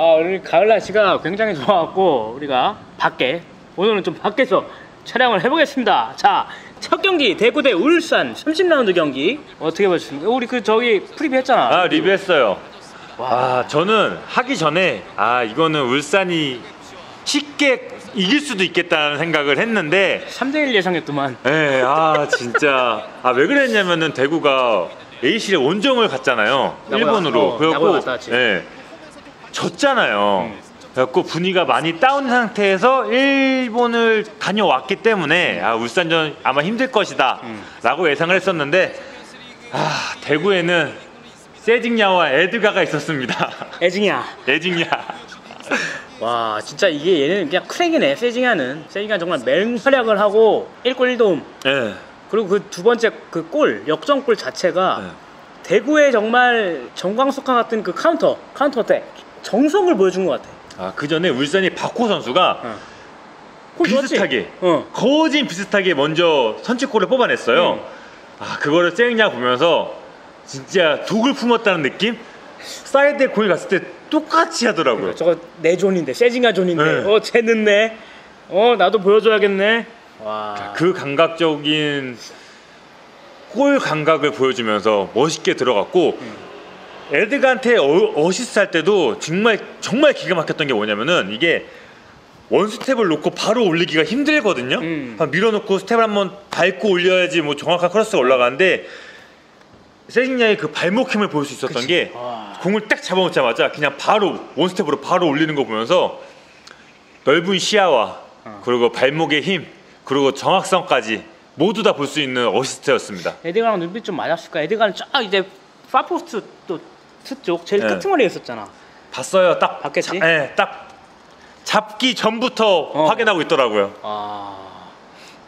오늘 가을 날씨가 굉장히 좋아갖고 우리가 밖에 오늘은 좀 밖에서 촬영을 해보겠습니다. 자, 첫 경기 대구 대 울산 30라운드 경기 어떻게 보셨습니까? 우리 그 저기 프리뷰 했잖아. 아, 리뷰했어요. 와, 저는 하기 전에 이거는 울산이 쉽게 이길 수도 있겠다는 생각을 했는데 3대1 예상했더만. 네, 진짜. 왜 그랬냐면은 대구가 A씨에 온정을 갔잖아요. 일본으로. 그래갖고 네, 졌잖아요. 그래갖고 분위기가 많이 다운 상태에서 일본을 다녀왔기 때문에 울산전 아마 힘들 것이다 라고 예상을 했었는데 대구에는 세징야와 에드가가 있었습니다. 에징야. 와, 진짜 이게 얘는 그냥 크랙이네. 세징야는 정말 맹활약을 하고 1골 1도움. 네. 그리고 그 두 번째 그 골, 역전골 자체가 네. 대구의 정말 정광석화 같은 그 카운터어택 정성을 보여준 것 같아. 그 전에 울산이 박호 선수가 비슷하게 거진 비슷하게 먼저 선취골을 뽑아냈어요. 그거를 세징야 보면서 진짜 독을 품었다는 느낌? 사이드에 공이 갔을 때 똑같이 하더라고요. 저거 내 존인데, 세징야 존인데. 네. 쟤는 내. 나도 보여줘야겠네. 와. 그 감각적인 골 감각을 보여주면서 멋있게 들어갔고 에드가한테 어시스트 할 때도 정말 기가 막혔던 게 뭐냐면은 이게 원스텝을 놓고 바로 올리기가 힘들거든요. 밀어놓고 스텝을 한번 밟고 올려야지 뭐 정확한 크로스가 올라가는데 세징야의 그 발목 힘을 볼 수 있었던 그치. 게 공을 딱 잡아놓자마자 그냥 바로 원스텝으로 바로 올리는 거 보면서 넓은 시야와 그리고 발목의 힘 그리고 정확성까지 모두 다 볼 수 있는 어시스트였습니다. 에드가랑 눈빛 좀 맞았을까? 에드가는 쫙 이제 파포스트 또 쪽 제일 끝머리에 있었잖아. 봤어요. 딱 봤겠지? 네, 딱 잡기 전부터 확인하고 있더라고요.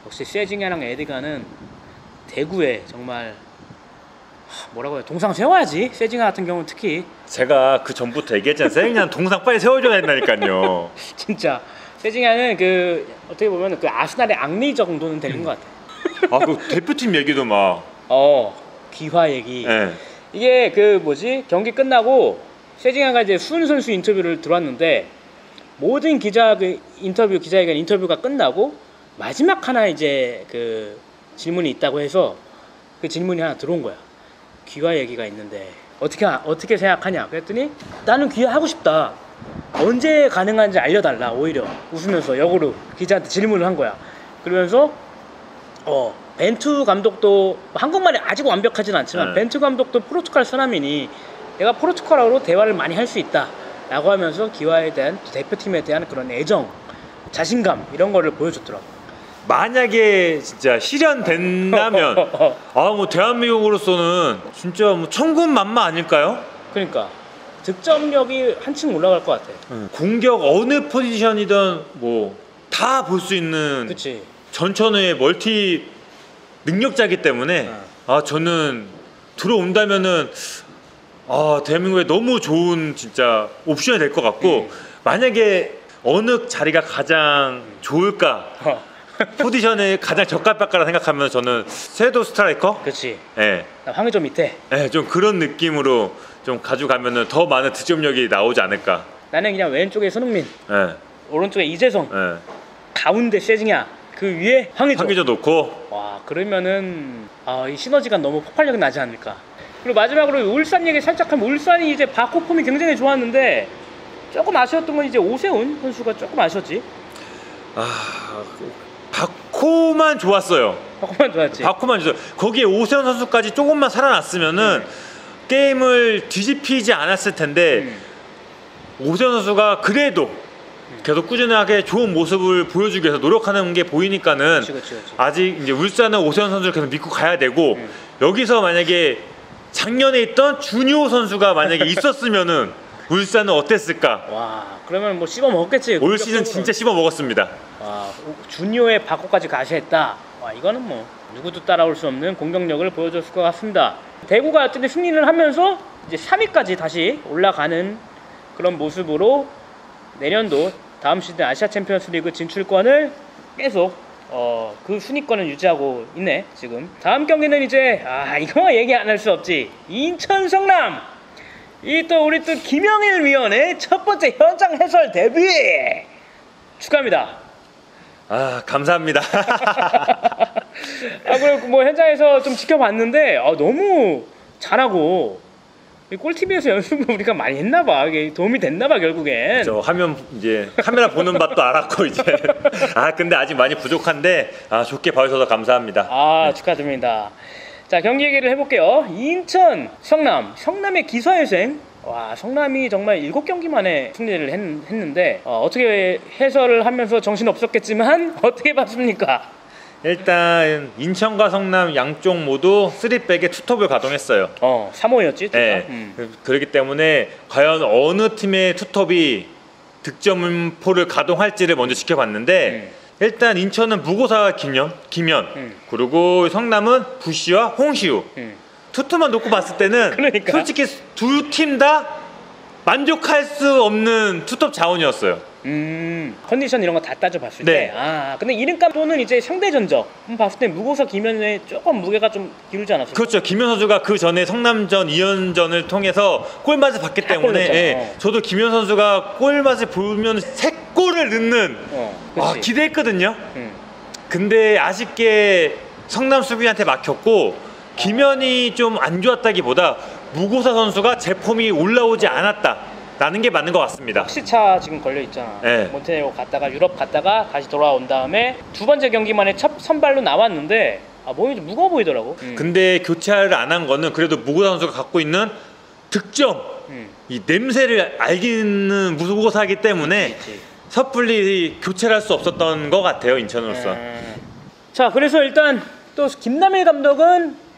역시 세징야랑 에드가는 대구에 정말 뭐라고 해요? 동상 세워야지. 세징야 같은 경우는 특히 제가 그 전부터 얘기했잖아요. 세징야는 동상 빨리 세워줘야 된다니까요. 진짜 세징야는 그 어떻게 보면 그 아스날의 앙리 정도는 되는 것 같아요. 그 대표팀 얘기도 막 기화 얘기. 네. 이게 그 뭐지? 경기 끝나고 세징야가 이제 수훈 선수 인터뷰를 들어왔는데 모든 기자 그 기자회견 인터뷰가 끝나고 마지막 하나 이제 그 질문이 있다고 해서 그 질문이 하나 들어온 거야. 귀화 얘기가 있는데 어떻게 생각하냐 그랬더니 나는 귀화 하고 싶다. 언제 가능한지 알려달라. 오히려 웃으면서 역으로 기자한테 질문을 한 거야. 그러면서 벤투 감독도 한국말이 아직 완벽하진 않지만 벤투 감독도 포르투갈 사람이니 내가 포르투갈어로 대화를 많이 할 수 있다 라고 하면서 귀화에 대한 대표팀에 대한 그런 애정, 자신감 이런 거를 보여줬더라고. 만약에 진짜 실현된다면 뭐 대한민국으로서는 진짜 뭐 천군만마 아닐까요? 그러니까 득점력이 한층 올라갈 것 같아. 공격 어느 포지션이든 뭐 다 볼 수 있는 그치. 전천후의 멀티 능력자이기 때문에 저는 들어온다면은 대한민국에 너무 좋은 진짜 옵션이 될 것 같고 만약에 어느 자리가 가장 좋을까? 포지션에 가장 적합할까라 생각하면 저는 섀도우 스트라이커? 그렇지. 예. 황의조 밑에. 예, 좀 그런 느낌으로 좀 가져가면은 더 많은 득점력이 나오지 않을까. 나는 그냥 왼쪽에 손흥민. 예. 오른쪽에 이재성. 예. 가운데 세징야. 그 위에 황의조 놓고. 와, 그러면은 이 시너지가 너무 폭발력이 나지 않을까. 그리고 마지막으로 울산 얘기 살짝 하면 울산이 이제 바코 폼이 굉장히 좋았는데 조금 아쉬웠던 건 이제 오세훈 선수가 조금 아쉬웠지. 박호만 좋았어요. 박호만 좋았어요. 거기에 오세훈 선수까지 조금만 살아났으면은 게임을 뒤집히지 않았을 텐데 오세훈 선수가 그래도 계속 꾸준하게 좋은 모습을 보여주기 위해서 노력하는 게 보이니까는 그치. 아직 이제 울산은 오세훈 선수를 계속 믿고 가야 되고 여기서 만약에 작년에 있던 준이오 선수가 만약에 있었으면은 울산은 어땠을까? 와, 그러면 뭐 씹어 먹었겠지. 올 시즌 진짜 씹어 먹었습니다. 준이오의 바코까지 가시했다. 이거는 뭐 누구도 따라올 수 없는 공격력을 보여줬을 것 같습니다. 대구가 어쨌든 승리를 하면서 이제 3위까지 다시 올라가는 그런 모습으로 내년도 다음 시즌 아시아 챔피언스리그 진출권을 계속 그 순위권을 유지하고 있네 지금. 다음 경기는 이제 이거 얘기 안 할 수 없지. 인천 성남 이 또 우리 또 김영일 위원의 첫 번째 현장 해설 데뷔 축하합니다. 아, 감사합니다. 아, 그리고 뭐 현장에서 좀 지켜봤는데 너무 잘하고 꿀TV에서 연습을 우리가 많이 했나봐. 이게 도움이 됐나봐 결국엔. 저 화면 이제 카메라 보는 맛도 알았고 이제. 아, 근데 아직 많이 부족한데 좋게 봐주셔서 감사합니다. 네. 축하드립니다. 자, 경기 얘기를 해볼게요. 인천, 성남의 기사회생. 와, 성남이 정말 7경기 만에 승리를 했는데 어떻게 해설을 하면서 정신 없었겠지만 어떻게 봤습니까? 일단 인천과 성남 양쪽 모두 3백에 투톱을 가동했어요. 3호였지? 네. 그렇기 때문에 과연 어느 팀의 투톱이 득점포를 가동할지를 먼저 지켜봤는데 일단 인천은 무고사 김현 그리고 성남은 부시와 홍시우 투투만 놓고 봤을 때는 그러니까. 솔직히 두 팀 다 만족할 수 없는 투톱 자원이었어요. 컨디션 이런 거 다 따져봤을 때. 근데 이름값 또는 이제 상대 전적 봤을 때 무고사 김현의 조금 무게가 좀 기울지 않았어요? 그렇죠. 김현 선수가 그 전에 성남전 2연전을 통해서 골맛을 봤기 때문에 저도 김현 선수가 골맛을 보면 3골을 넣는 기대했거든요. 근데 아쉽게 성남 수비한테 막혔고 김현이 좀 안 좋았다기보다 무고사 선수가 제 폼이 올라오지 않았다라는 게 맞는 것 같습니다. 혹시차 지금 걸려 있잖아. 몬테네고 갔다가 유럽 갔다가 다시 돌아온 다음에 두 번째 경기만에 첫 선발로 나왔는데 몸이 좀 무거워 보이더라고. 근데 교체를 안 한 거는 그래도 무고사 선수가 갖고 있는 득점 이 냄새를 알기는 무고사이기 때문에 섣불리 교체를 할 수 없었던 것 같아요, 인천으로서. 자, 그래서 일단 또 김남일 감독은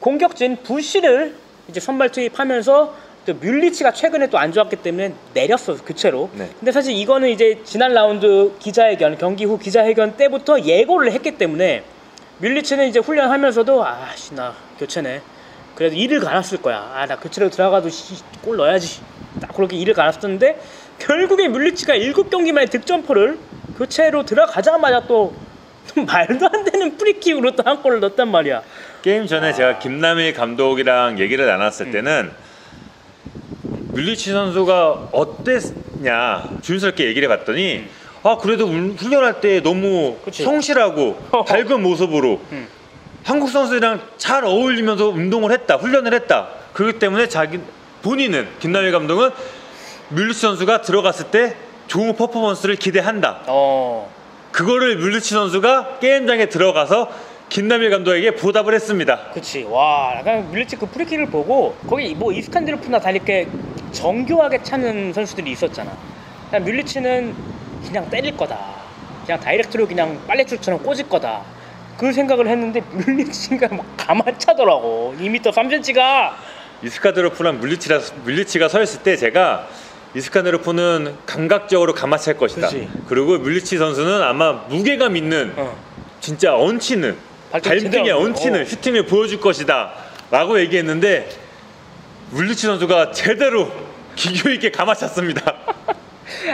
공격진 부시를 이제 선발 투입하면서 또 뮬리치가 최근에 또 안 좋았기 때문에 내렸어, 교체로. 근데 사실 이거는 이제 지난 라운드 기자회견, 경기 후 기자회견 때부터 예고를 했기 때문에 뮬리치는 이제 훈련하면서도 나 교체네. 그래도 이를 갈았을 거야. 나 교체로 들어가도 골 넣어야지. 딱 그렇게 이를 갈았었는데 결국에 뮬리치가 7경기 만에 득점포를 교체로 들어가자마자 또 말도 안 되는 프리킥으로 또 한 골을 넣었단 말이야. 게임 전에 제가 김남일 감독이랑 얘기를 나눴을 때는 뮬리치 선수가 어땠냐 준스럽게 얘기를 해봤더니 그래도 훈련할 때 너무 성실하고 밝은 모습으로 한국 선수랑 잘 어울리면서 운동을 했다, 훈련을 했다. 그렇기 때문에 본인은 김남일 감독은 뮬리치 선수가 들어갔을 때 좋은 퍼포먼스를 기대한다. 그거를 뮬리치 선수가 게임장에 들어가서 김남일 감독에게 보답을 했습니다. 그치. 와, 약간 뮬리치 그 프리킥을 보고 거기 뭐 이스칸드르프나 다 이렇게 정교하게 차는 선수들이 있었잖아. 그냥 뮬리치는 그냥 때릴 거다. 그냥 다이렉트로 그냥 빨래줄처럼 꽂을 거다. 그 생각을 했는데 뮬리치가 막 가만 차더라고. 2m 3cm가. 이스칸드르프랑 뮬리치가 서 있을 때 제가 이스칸드르프는 감각적으로 가마찰 것이다. 그치. 그리고 뮬리치 선수는 아마 무게감 있는 진짜 얹히는 발등에 얹히는 슈팅을 보여줄 것이다 라고 얘기했는데 뮬리치 선수가 제대로 기교있게 감아찼습니다.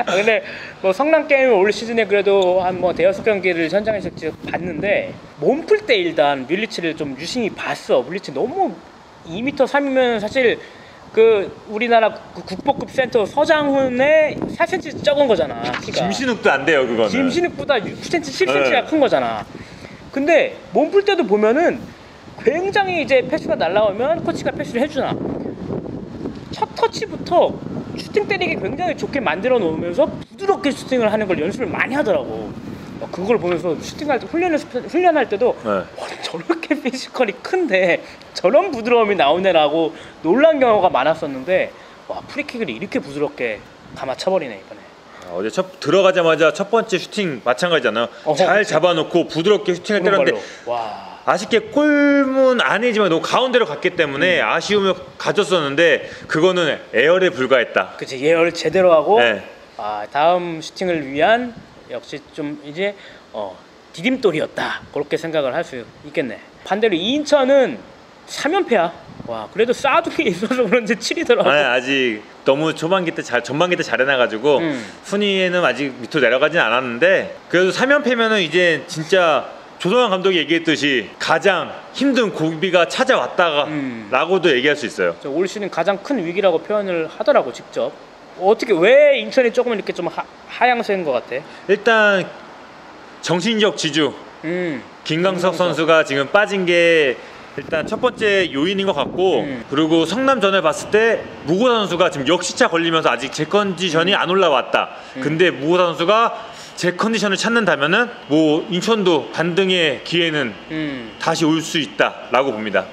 근데 뭐 성남 게임 올 시즌에 그래도 한 뭐 5경기를 현장에서 봤는데 몸풀 때 일단 뮬리치를 좀 유심히 봤어. 뮬리치 너무 2m 3이면 사실 그 우리나라 그 국보급 센터 서장훈의 4cm 적은 거잖아. 김신욱도 안 돼요 그거는. 김신욱보다 9cm 10cm가 큰 거잖아. 근데 몸풀 때도 보면은 굉장히 이제 패스가 날라오면 코치가 패스를 해주나 첫 터치부터 슈팅 때리기 굉장히 좋게 만들어 놓으면서 부드럽게 슈팅을 하는 걸 연습을 많이 하더라고. 그걸 보면서 슈팅할 때 훈련할 때도 저렇게 피지컬이 큰데 저런 부드러움이 나오네라고 놀란 경우가 많았었는데 프리킥을 이렇게 부드럽게 감아차버리네 이번에. 어제 들어가자마자 첫 번째 슈팅 마찬가지잖아요. 그치. 잡아놓고 부드럽게 슈팅을 때렸는데 아쉽게 골문 안이지만 너무 가운데로 갔기 때문에 아쉬움을 가졌었는데 그거는 에어에 불과했다. 그치, 에어를 제대로 하고 다음 슈팅을 위한 역시 좀 이제 디딤돌이었다 그렇게 생각을 할 수 있겠네. 반대로 인천은 3연패야. 그래도 싸움이 있어서 그런지 7이더라고. 아직 너무 전반기 때 잘해놔가지고 순위에는 아직 밑으로 내려가진 않았는데 그래도 3연패면은 이제 진짜 조성환 감독이 얘기했듯이 가장 힘든 고비가 찾아왔다가 라고도 얘기할 수 있어요. 올 시즌 가장 큰 위기라고 표현을 하더라고 직접. 어떻게 왜 인천이 조금 이렇게 좀 하향세인 것 같아? 일단 정신적 지주 김강석 선수가 지금 빠진 게 일단 첫 번째 요인인 것 같고 그리고 성남전을 봤을 때 무고사 선수가 지금 역시차 걸리면서 아직 제 컨디션이 안 올라왔다. 근데 무고사 선수가 제 컨디션을 찾는다면은 뭐 인천도 반등의 기회는 다시 올 수 있다라고 봅니다.